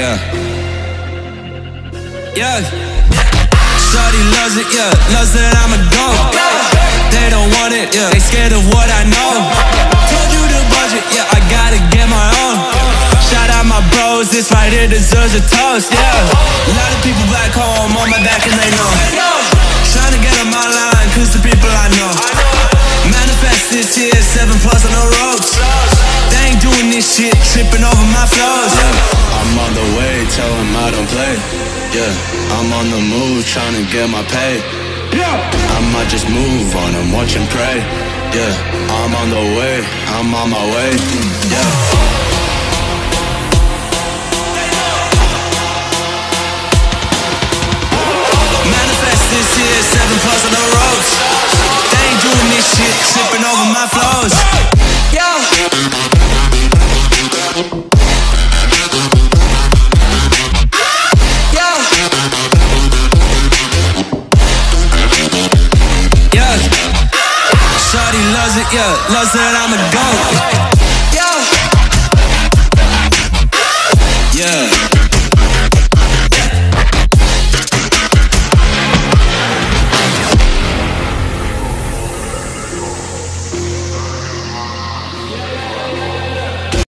yeah. Yeah. Shorty loves it, yeah. Loves that I'm a go. They don't want it, yeah. They scared of what I know. Told you the budget, yeah. I gotta get my own. Shout out my bros, this right here deserves a toast, yeah. A lot of people back home on my back and they know. Trying to get on my line, cause the people I know. Manifest this year, 7+ on the ropes. They ain't doing this shit, tripping over my flows, yeah. I'm on the way, tell them I don't play. Yeah, I'm on the move, trying to get my pay. Yeah, I might just move on and watch and pray. Yeah, I'm on the way, I'm on my way. Yeah. This year, 7+ on the roads. They ain't doing this shit, tripping over my flows. Yo. Yo. Shorty loves it, yeah, loves that I'm a goat.